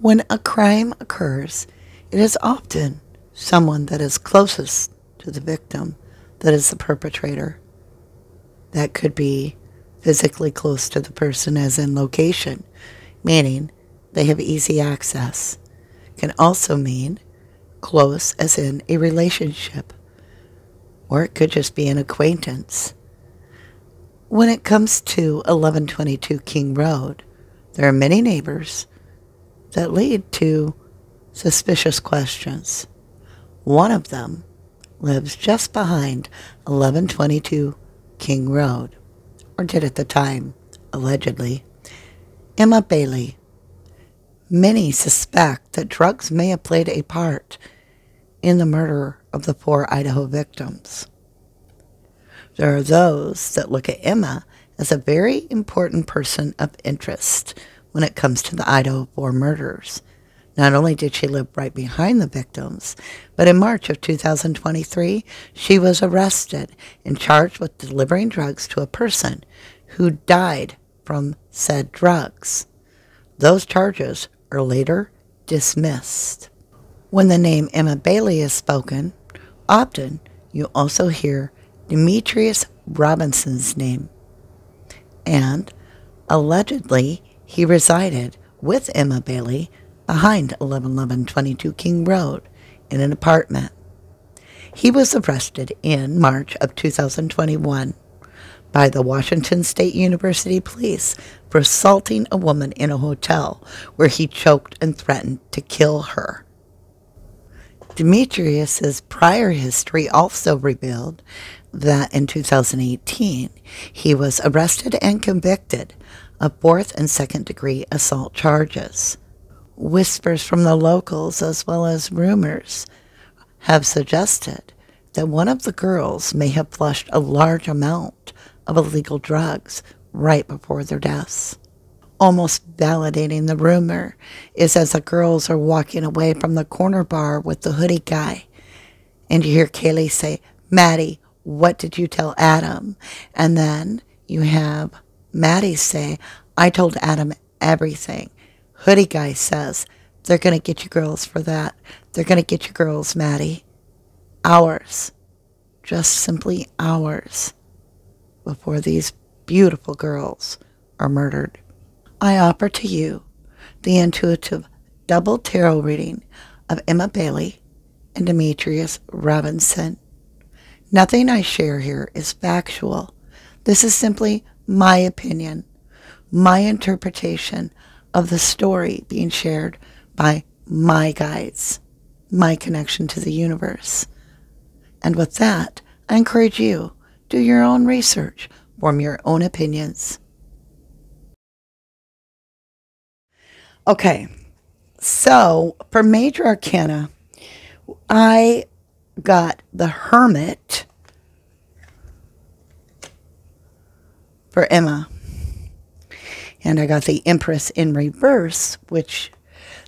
When a crime occurs, it is often someone that is closest to the victim that is the perpetrator. That could be physically close to the person, as in location, meaning they have easy access. Can also mean close as in a relationship, or it could just be an acquaintance. When it comes to 1122 King Road, there are many neighbors that lead to suspicious questions. One of them lives just behind 1122 King Road, or did at the time, allegedly. Emma Bailey. Many suspect that drugs may have played a part in the murder of the 4 Idaho victims. There are those that look at Emma as a very important person of interest when it comes to the Idaho 4 murders. Not only did she live right behind the victims, but in March of 2023, she was arrested and charged with delivering drugs to a person who died from said drugs. Those charges are later dismissed. When the name Emma Bailey is spoken, often you also hear Demetrius Robinson's name, and allegedly he resided with Emma Bailey behind 1122 King Road in an apartment. He was arrested in March of 2021 by the Washington State University Police for assaulting a woman in a hotel where he choked and threatened to kill her. Demetrius's prior history also revealed that in 2018, he was arrested and convicted of 4th- and 2nd-degree assault charges. Whispers from the locals, as well as rumors, have suggested that one of the girls may have flushed a large amount of illegal drugs right before their deaths. Almost validating the rumor is as the girls are walking away from the corner bar with the hoodie guy, and you hear Kaylee say, "Maddie, what did you tell Adam?" And then you have Maddie say, "I told Adam everything." Hoodie guy says, "They're going to get you girls for that. They're going to get you girls, Maddie." Hours, just simply hours, before these beautiful girls are murdered. I offer to you the intuitive double tarot reading of Emma Bailey and Demetrius Robinson. Nothing I share here is factual. This is simply my opinion, my interpretation of the story being shared by my guides, my connection to the universe. And with that, I encourage you, do your own research, form your own opinions. Okay, so for Major Arcana, I got the Hermit for Emma. And I got the Empress in reverse, which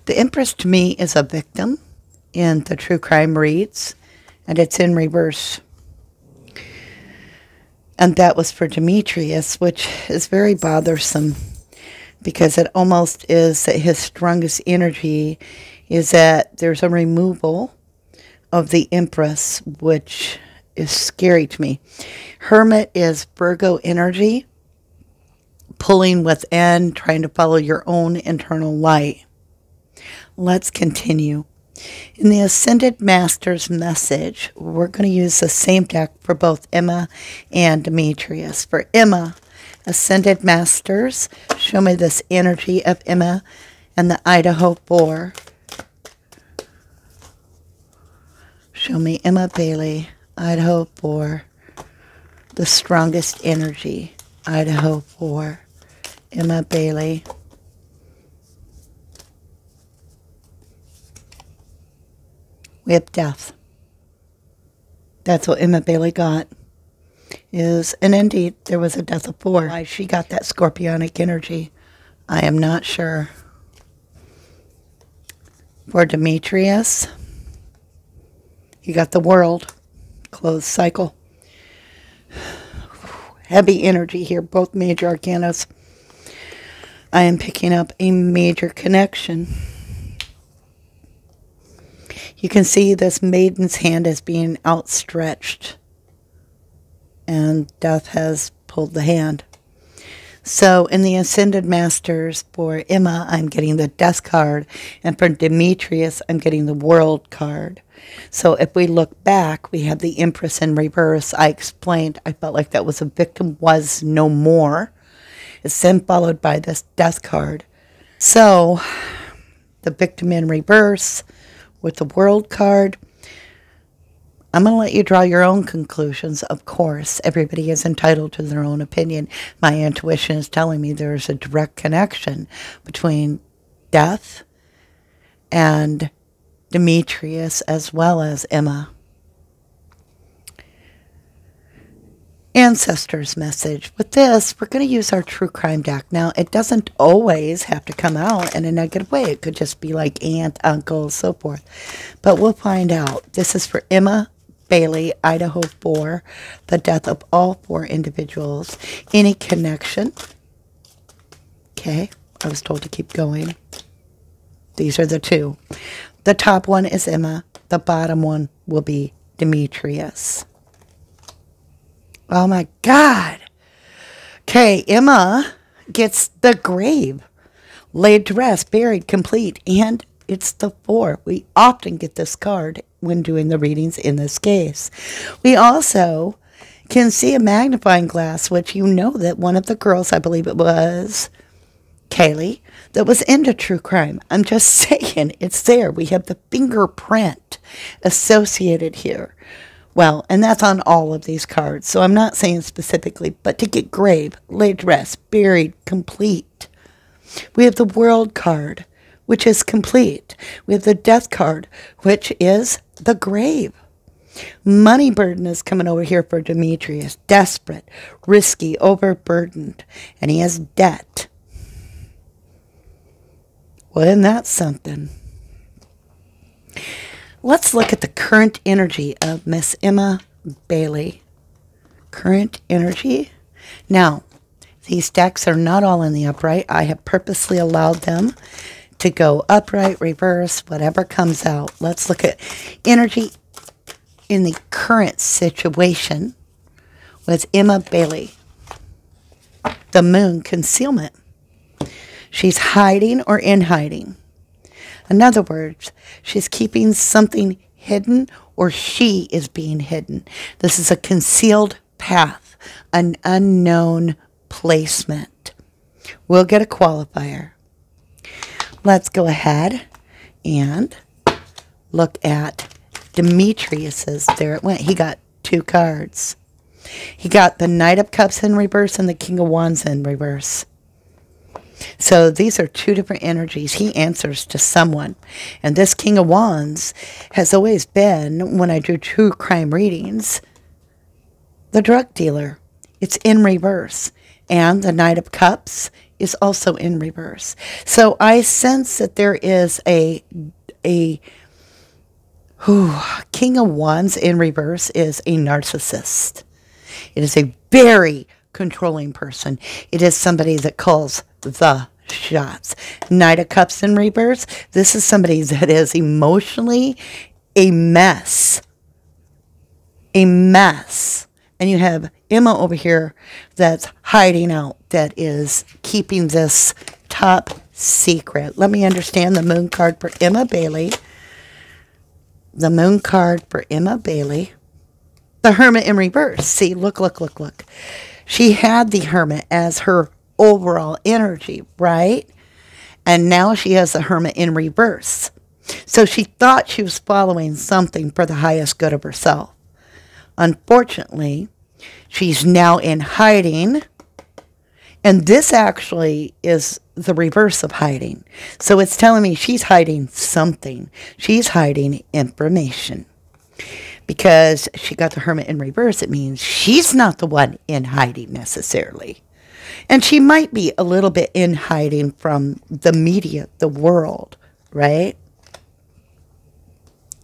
the Empress to me is a victim in the true crime reads, and it's in reverse. And that was for Demetrius, which is very bothersome, because it almost is that his strongest energy is that there's a removal of the Empress, which is scary to me. Hermit is Virgo energy, pulling within, trying to follow your own internal light. Let's continue. In the Ascended Master's message, we're going to use the same deck for both Emma and Demetrius. For Emma, Ascended Masters, show me this energy of Emma and the Idaho 4. Show me Emma Bailey, Idaho 4, the strongest energy, Idaho 4, Emma Bailey. We have death. That's what Emma Bailey got. And indeed, there was a death of 4. Why she got that scorpionic energy, I am not sure. For Demetrius, he got the World, closed cycle. Heavy energy here, both Major Arcanas. I am picking up a major connection. You can see this maiden's hand as being outstretched, and death has pulled the hand. So in the Ascended Masters, for Emma, I'm getting the Death card, and for Demetrius, I'm getting the World card. So if we look back, we have the Empress in reverse. I explained I felt like that was a victim was no more. It's then followed by this Death card. So the victim in reverse with the World card. I'm going to let you draw your own conclusions, of course. Everybody is entitled to their own opinion. My intuition is telling me there's a direct connection between death and Demetrius as well as Emma. Ancestors message. With this, we're going to use our true crime deck. Now, it doesn't always have to come out in a negative way. It could just be like aunt, uncle, so forth. But we'll find out. This is for Emma Bailey, Idaho 4, the death of all 4 individuals. Any connection? Okay, I was told to keep going. These are the 2. The top one is Emma. The bottom one will be Demetrius. Oh my God. Okay, Emma gets the grave laid to rest, buried, complete, and it's the 4. We often get this card when doing the readings in this case. We also can see a magnifying glass, which you know that one of the girls, I believe it was Kaylee, that was into true crime. I'm just saying, it's there. We have the fingerprint associated here. Well, and that's on all of these cards, so I'm not saying specifically, but to get grave, laid to rest, buried, complete. We have the World card, which is complete. We have the Death card, which is the grave. Money burden is coming over here for Demetrius. Desperate, risky, overburdened, and he has debt. Well, isn't that something? Let's look at the current energy of Miss Emma Bailey. Current energy. Now, these decks are not all in the upright. I have purposely allowed them to go upright, reverse, whatever comes out. Let's look at energy in the current situation with Emma Bailey. The moon, concealment. She's hiding or in hiding. In other words, she's keeping something hidden, or she is being hidden. This is a concealed path, an unknown placement. We'll get a qualifier. Let's go ahead and look at Demetrius's. There it went. He got 2 cards. He got the Knight of Cups in reverse and the King of Wands in reverse. So these are 2 different energies. He answers to someone. And this King of Wands has always been, when I do true crime readings, the drug dealer. It's in reverse. And the Knight of Cups is also in reverse. So I sense that there is a King of Wands in reverse is a narcissist. It is a very controlling person. It is somebody that calls the shots. Knight of Cups in reverse. This is somebody that is emotionally a mess. A mess. And you have Emma over here that's hiding out, that is keeping this top secret. Let me understand the moon card for Emma Bailey. The moon card for Emma Bailey. The Hermit in reverse. See, look, look, look, look. She had the Hermit as her overall energy, right? And now she has the Hermit in reverse. So she thought she was following something for the highest good of herself. Unfortunately, she's now in hiding. And this actually is the reverse of hiding. So it's telling me she's hiding something. She's hiding information. Because she got the Hermit in reverse, it means she's not the one in hiding necessarily. And she might be a little bit in hiding from the media, the world, right?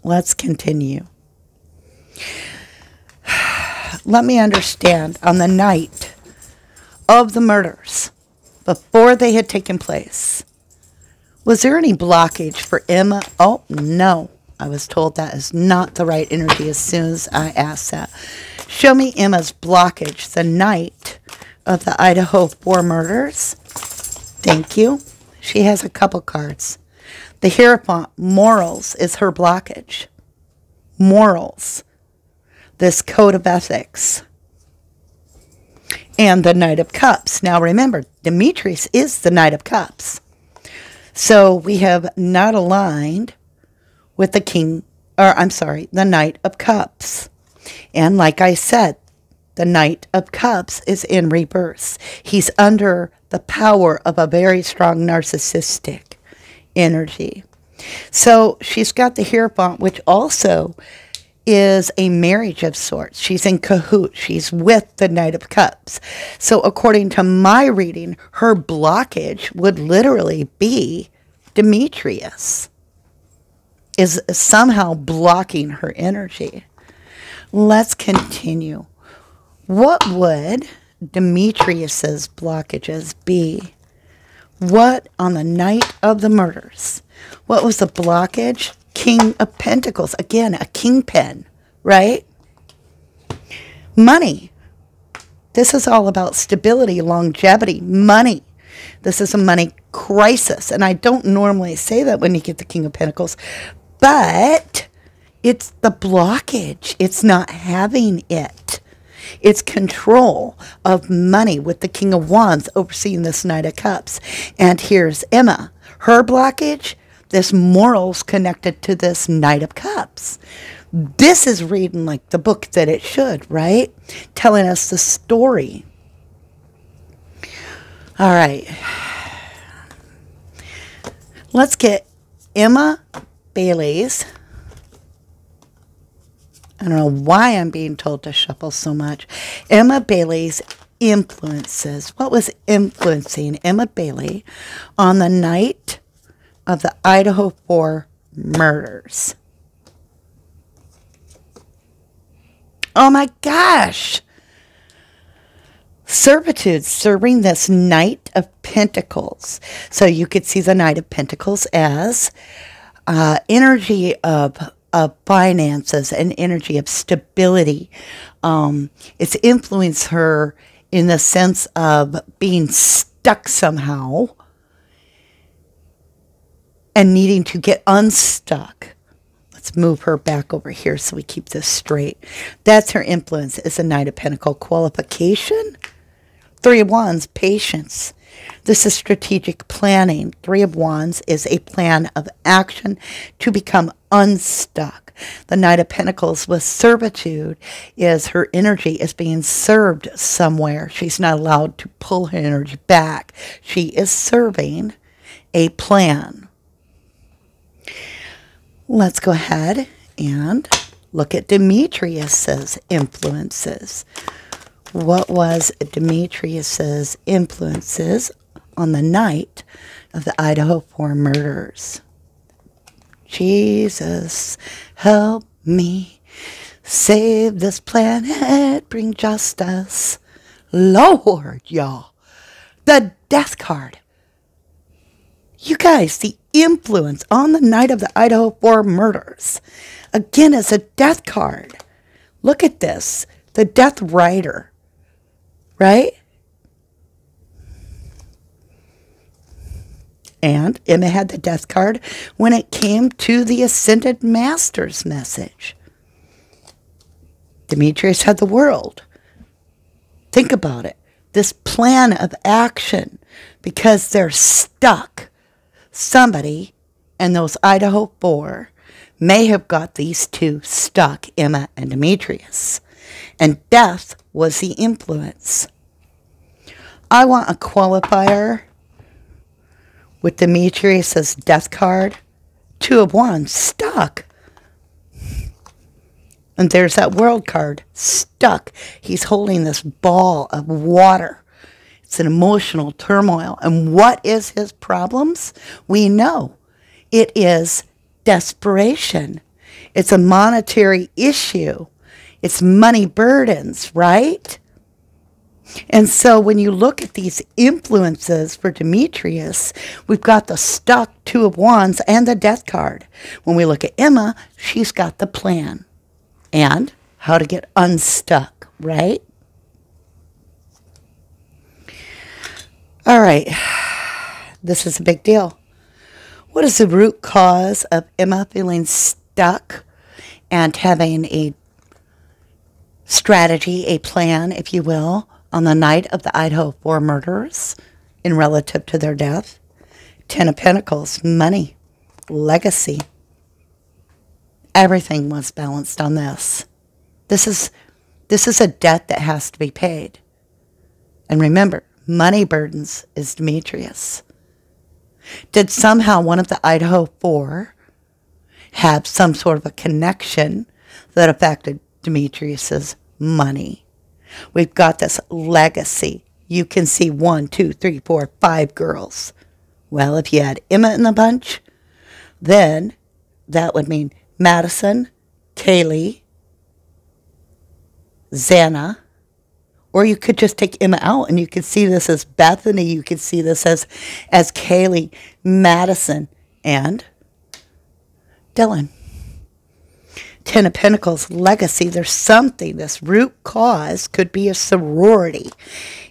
Let's continue. Let me understand, on the night of the murders, before they had taken place, was there any blockage for Emma? Oh, no. I was told that is not the right energy as soon as I asked that. Show me Emma's blockage the night of the Idaho four murders. Thank you. She has a couple cards. The Hierophant, morals is her blockage. Morals. This code of ethics. And the Knight of Cups. Now remember, Demetrius is the Knight of Cups. So we have not aligned with the King, or I'm sorry, the Knight of Cups. And like I said, the Knight of Cups is in reverse. He's under the power of a very strong narcissistic energy. So she's got the Hierophant, which also is a marriage of sorts. She's in cahoots. She's with the Knight of Cups. So according to my reading, her blockage would literally be Demetrius is somehow blocking her energy. Let's continue. What would Demetrius's blockages be? What on the night of the murders? What was the blockage? King of Pentacles. Again, a kingpin, right? Money. This is all about stability, longevity, money. This is a money crisis. And I don't normally say that when you get the King of Pentacles, but it's the blockage. It's not having it. It's control of money with the King of Wands overseeing this Knight of Cups. And here's Emma. Her blockage, this morals connected to this Knight of Cups. This is reading like the book that it should, right? Telling us the story. All right. Let's get Emma Bailey's. I don't know why I'm being told to shuffle so much. Emma Bailey's influences. What was influencing Emma Bailey on the night of the Idaho four murders? Oh my gosh. Servitude, serving this Knight of Pentacles. So you could see the Knight of Pentacles as energy of finances and energy of stability. It's influenced her in the sense of being stuck somehow and needing to get unstuck. Let's move her back over here so we keep this straight. That's her influence. It's a Knight of Pentacles qualification. Three of Wands, patience. This is strategic planning. Three of Wands is a plan of action to become unstuck. The Knight of Pentacles with servitude is her energy is being served somewhere. She's not allowed to pull her energy back. She is serving a plan. Let's go ahead and look at Demetrius's influences. What was Demetrius's influences on the night of the Idaho four murders? Jesus, help me. Save this planet. Bring justice. Lord, y'all. The death card. You guys, the influence on the night of the Idaho four murders. Again, it's a death card. Look at this. The Death Rider. Right? And Emma had the death card when it came to the Ascended Master's message. Demetrius had the world. Think about it. This plan of action, because they're stuck. Somebody and those Idaho four may have got these two stuck, Emma and Demetrius. And death was the influence. I want a qualifier with Demetrius's death card. Two of Wands, stuck. And there's that world card, stuck. He's holding this ball of water. It's an emotional turmoil. And what is his problems? We know it is desperation. It's a monetary issue. It's money burdens, right? And so when you look at these influences for Demetrius, we've got the stuck Two of Wands and the Death card. When we look at Emma, she's got the plan and how to get unstuck, right? All right, this is a big deal. What is the root cause of Emma feeling stuck and having a strategy, a plan, if you will, on the night of the Idaho 4 murders in relative to their death? 10 of Pentacles, money, legacy. Everything was balanced on this. This is a debt that has to be paid. And remember, money burdens is Demetrius. Did somehow one of the Idaho 4 have some sort of a connection that affected Demetrius's money? We've got this legacy. You can see 1, 2, 3, 4, 5 girls. Well, if you had Emma in the bunch, then that would mean Madison, Kaylee, Zana, or you could just take Emma out and you could see this as Bethany, you could see this as Kaylee, Madison, and Dylan. 10 of Pentacles, legacy. There's something. This root cause could be a sorority.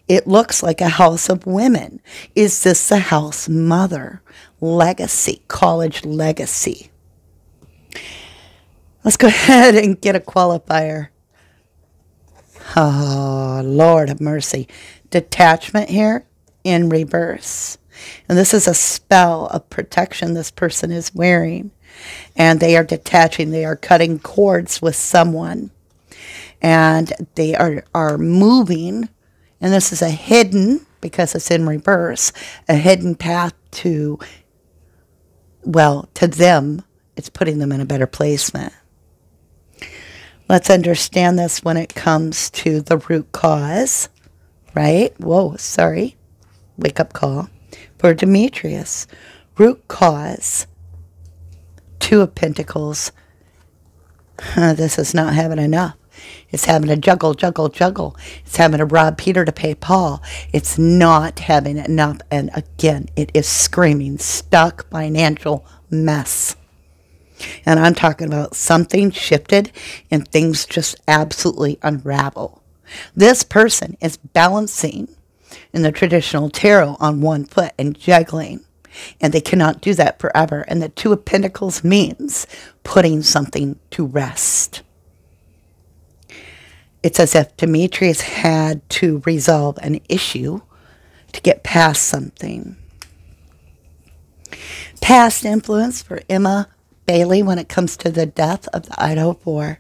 It looks like a house of women. Is this the house mother? Legacy, college legacy. Let's go ahead and get a qualifier. Oh, Lord have mercy. Detachment here in reverse. And this is a spell of protection this person is wearing. And they are detaching. They are cutting cords with someone. And they are moving. And this is a hidden, because it's in reverse, a hidden path to, well, to them. It's putting them in a better placement. Let's understand this when it comes to the root cause, right? Whoa, sorry. Wake up call for Demetrius. Root cause. 2 of Pentacles. This is not having enough. It's having to juggle, juggle, juggle. It's having to rob Peter to pay Paul. It's not having enough. And again, it is screaming stuck financial mess. And I'm talking about something shifted and things just absolutely unravel. This person is balancing in the traditional tarot on one foot and juggling. And they cannot do that forever. And the 2 of Pentacles means putting something to rest. It's as if Demetrius had to resolve an issue to get past something. Past influence for Emma Bailey when it comes to the death of the Idaho 4.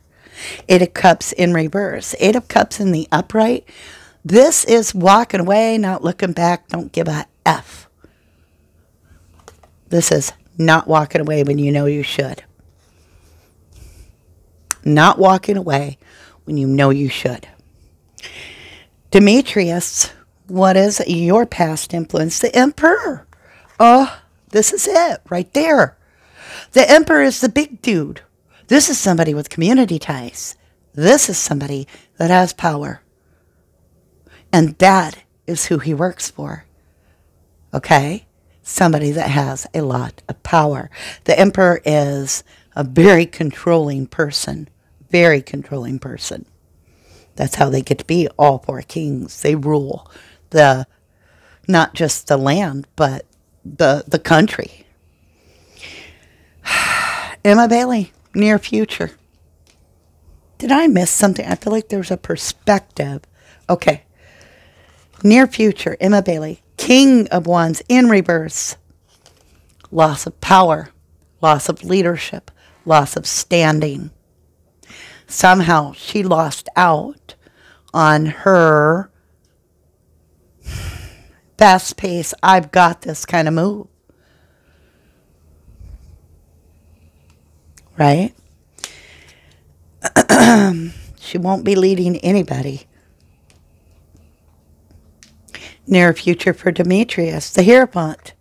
8 of Cups in reverse. 8 of Cups in the upright. This is walking away, not looking back, don't give a F. This is not walking away when you know you should. Not walking away when you know you should. Demetrius, what is your past influence? The Emperor. Oh, this is it right there. The Emperor is the big dude. This is somebody with community ties. This is somebody that has power. And that is who he works for. Okay? Somebody that has a lot of power. The Emperor is a very controlling person. Very controlling person. That's how they get to be all 4 kings. They rule the, not just the land, but the country. Emma Bailey, near future. Did I miss something? I feel like there's a perspective. Okay. Near future, Emma Bailey. King of Wands in reverse. Loss of power, loss of leadership, loss of standing. Somehow she lost out on her fast-paced, I've got this kind of move. Right? She won't be leading anybody. Near future for Demetrius, the Hierophant,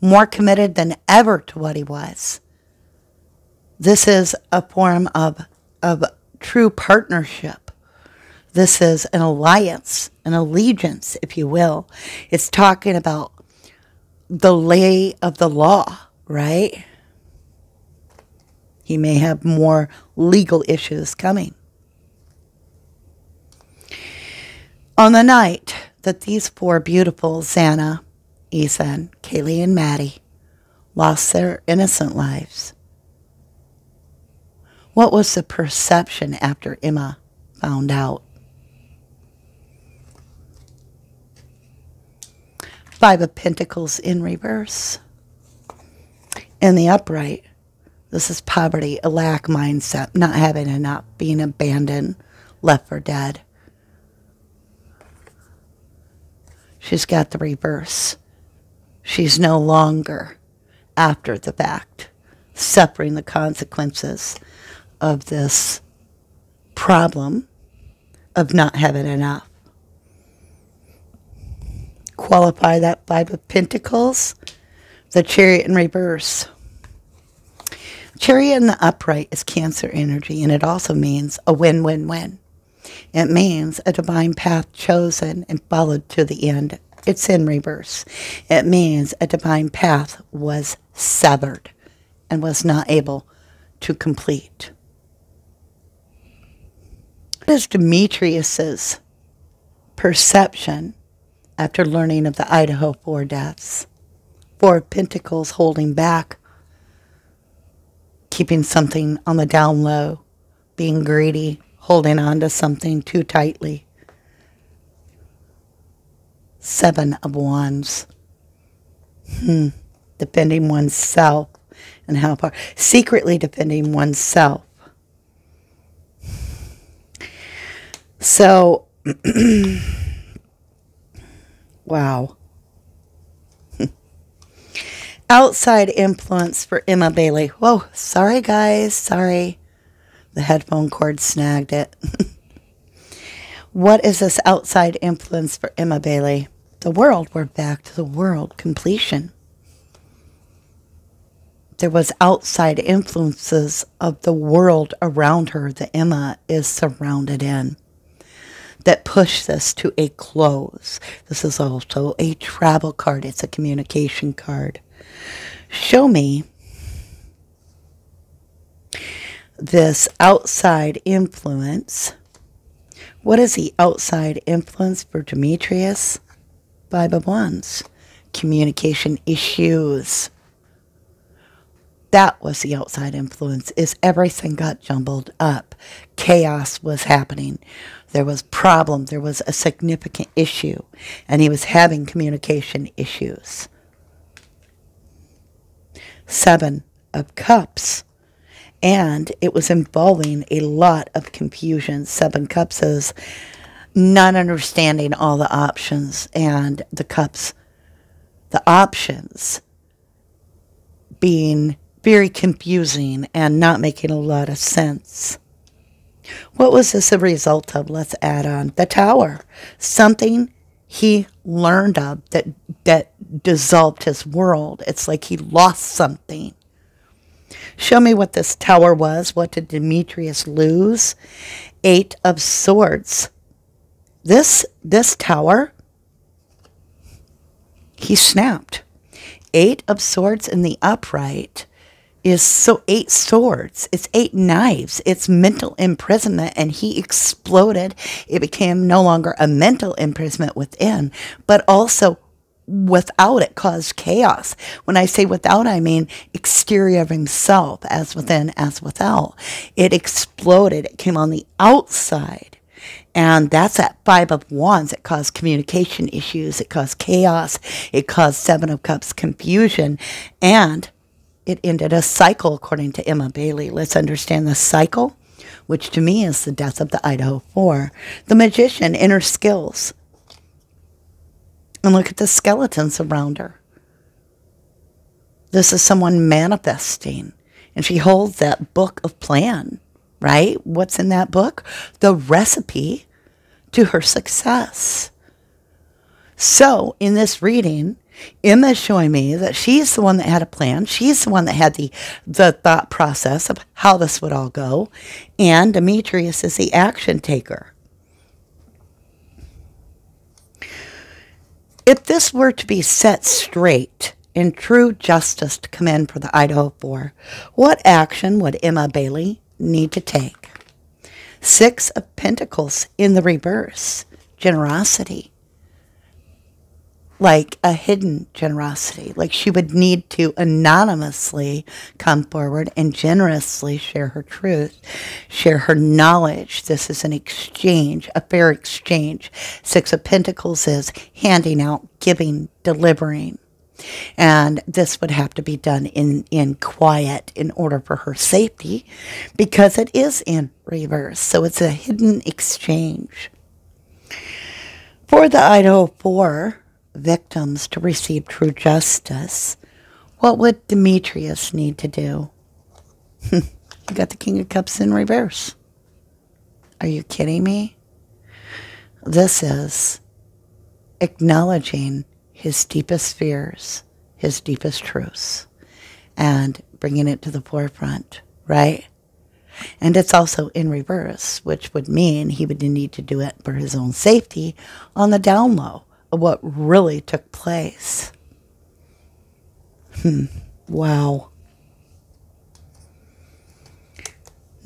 more committed than ever to what he was. This is a form of true partnership. This is an alliance, an allegiance, if you will. It's talking about the lay of the law, right? He may have more legal issues coming. On the night that these four beautiful, Zana, Ethan, Kaylee, and Maddie, lost their innocent lives, what was the perception after Emma found out? 5 of Pentacles in reverse. In the upright, this is poverty, a lack mindset, not having enough, being abandoned, left for dead. She's got the reverse. She's no longer, after the fact, suffering the consequences of this problem of not having enough. Qualify that 5 of Pentacles, the Chariot in reverse. Chariot in the upright is Cancer energy, and it also means a win-win-win. It means a divine path chosen and followed to the end. It's in reverse. It means a divine path was severed and was not able to complete. What is Demetrius's perception after learning of the Idaho 4 deaths? 4 of Pentacles, holding back, keeping something on the down low, being greedy, holding on to something too tightly. 7 of Wands. Defending oneself and how far. Secretly defending oneself. So, wow. Outside influence for Emma Bailey. Whoa, sorry guys, sorry. The headphone cord snagged it. What is this outside influence for Emma Bailey? The world. We're back to the world. Completion. There was outside influences of the world around her that Emma is surrounded in that push this to a close. This is also a travel card. It's a communication card. Show me this outside influence. What is the outside influence for Demetrius? 5 of Wands. Communication issues. That was the outside influence, is everything got jumbled up. Chaos was happening. There was problem. There was a significant issue. And he was having communication issues. 7 of Cups. And it was involving a lot of confusion. 7 Cups is not understanding all the options, and the cups, the options being very confusing and not making a lot of sense. What was this a result of? Let's add on the Tower. Something he learned of that dissolved his world. It's like he lost something. Show me what this Tower was. What did Demetrius lose? 8 of Swords. This Tower, he snapped. 8 of Swords in the upright is so 8 swords. It's 8 knives. It's mental imprisonment, and he exploded. It became no longer a mental imprisonment within, but also without. It caused chaos. When I say without, I mean exterior of himself, as within, as without. It exploded. It came on the outside. And that's that 5 of Wands. It caused communication issues. It caused chaos. It caused 7 of Cups confusion. And it ended a cycle, according to Emma Bailey. Let's understand the cycle, which to me is the death of the Idaho 4. The Magician, inner skills. And look at the skeletons around her. This is someone manifesting. And she holds that book of plan, right? What's in that book? The recipe to her success. So in this reading, Emma's showing me that she's the one that had a plan. She's the one that had the thought process of how this would all go. And Demetrius is the action taker. If this were to be set straight and true justice to come in for the Idaho Four, what action would Emma Bailey need to take? Six of Pentacles in the reverse. Generosity. Like a hidden generosity. Like she would need to anonymously come forward and generously share her truth, share her knowledge. This is an exchange, a fair exchange. Six of Pentacles is handing out, giving, delivering. And this would have to be done in quiet in order for her safety, because it is in reverse. So it's a hidden exchange. For the Idaho Four victims to receive true justice, what would Demetrius need to do? You got the King of Cups in reverse. Are you kidding me? This is acknowledging his deepest fears, his deepest truths, and bringing it to the forefront, right? And it's also in reverse, which would mean he would need to do it for his own safety on the down low of what really took place. Wow.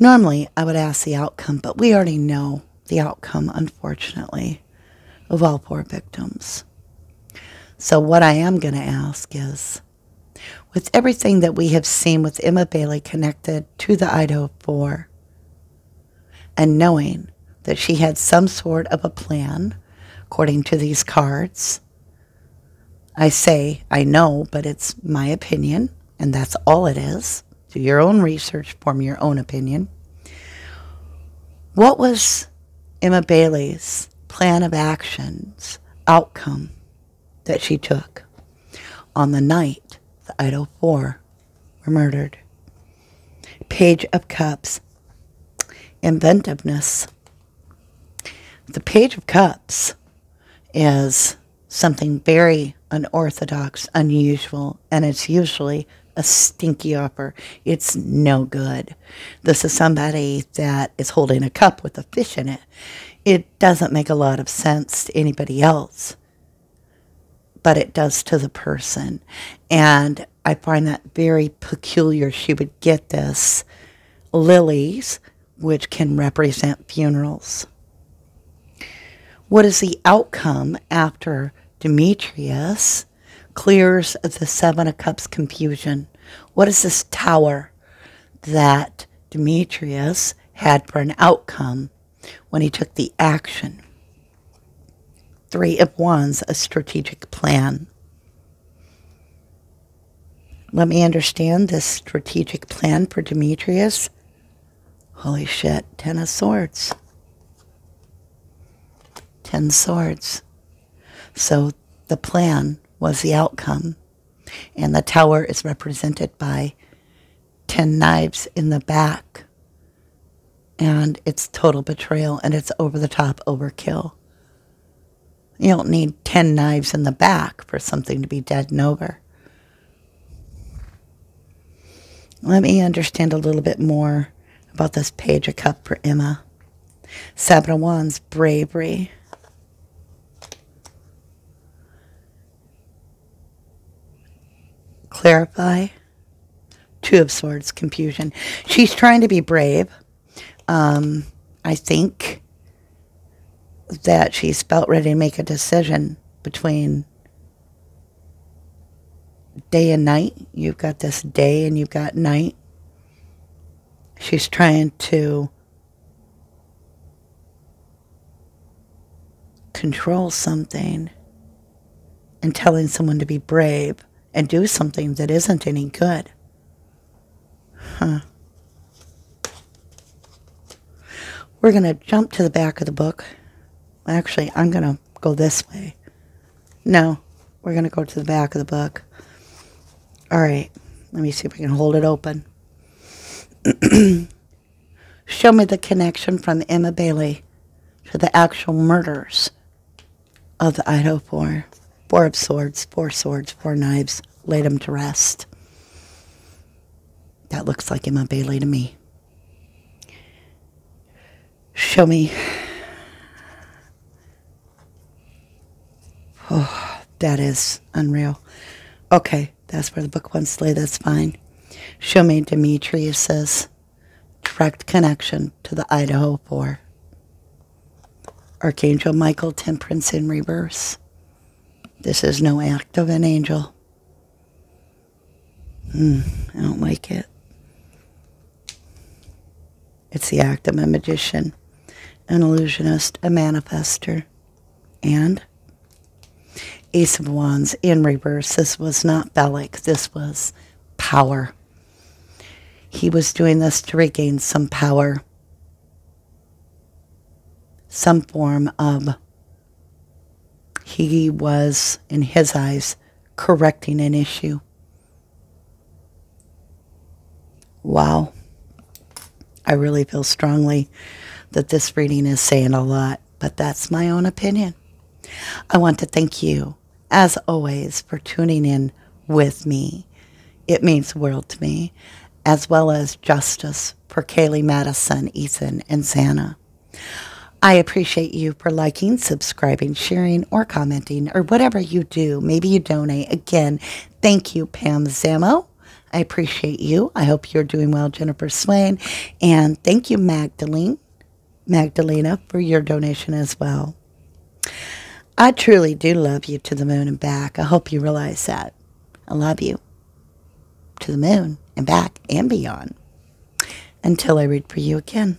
Normally, I would ask the outcome, but we already know the outcome, unfortunately, of all four victims. So what I am going to ask is, with everything that we have seen with Emma Bailey connected to the Idaho Four, and knowing that she had some sort of a plan, according to these cards, I say, I know, but it's my opinion, and that's all it is. Do your own research, form your own opinion. What was Emma Bailey's plan of actions, outcome, that she took on the night the Idaho Four were murdered? Page of Cups. Inventiveness. The Page of Cups is something very unorthodox, unusual, and it's usually a stinky upper. It's no good. This is somebody that is holding a cup with a fish in it. It doesn't make a lot of sense to anybody else, but it does to the person. And I find that very peculiar. She would get this. Lilies, which can represent funerals. What is the outcome after Demetrius clears the Seven of Cups confusion? What is this tower that Demetrius had for an outcome when he took the action? Three of Wands, a strategic plan. Let me understand this strategic plan for Demetrius. Holy shit, Ten of Swords. Ten Swords. So the plan was the outcome. And the tower is represented by 10 knives in the back. And it's total betrayal, and it's over-the-top overkill. You don't need 10 knives in the back for something to be dead and over. Let me understand a little bit more about this Page of Cups for Emma. Seven of Wands, bravery. Clarify. Two of Swords, confusion. She's trying to be brave. I think that she's about ready to make a decision between day and night. You've got this day and you've got night. She's trying to control something and telling someone to be brave and do something that isn't any good. We're going to jump to the back of the book. Actually, I'm going to go this way. No, we're going to go to the back of the book. All right, let me see if I can hold it open. Show me the connection from Emma Bailey to the actual murders of the Idaho Four. Four of Swords, Four Swords, Four Knives, laid them to rest. That looks like Emma Bailey to me. Show me That is unreal. Okay, that's where the book wants to lay. That's fine. Show me Demetrius's direct connection to the Idaho Four. Archangel Michael, Temperance in reverse. This is no act of an angel. I don't like it. It's the act of a magician, an illusionist, a manifester, and Ace of Wands in reverse. This was not phallic. This was power. He was doing this to regain some power, some form of, he was, in his eyes, correcting an issue. Wow. I really feel strongly that this reading is saying a lot, but that's my own opinion. I want to thank you, as always, for tuning in with me. It means the world to me, as well as justice for Kaylee, Madison, Ethan, and Zana. I appreciate you for liking, subscribing, sharing, or commenting, or whatever you do. Maybe you donate. Again, thank you, Pam Zamo. I appreciate you. I hope you're doing well, Jennifer Swain. And thank you, Magdalena, for your donation as well. I truly do love you to the moon and back. I hope you realize that. I love you to the moon and back and beyond. Until I read for you again.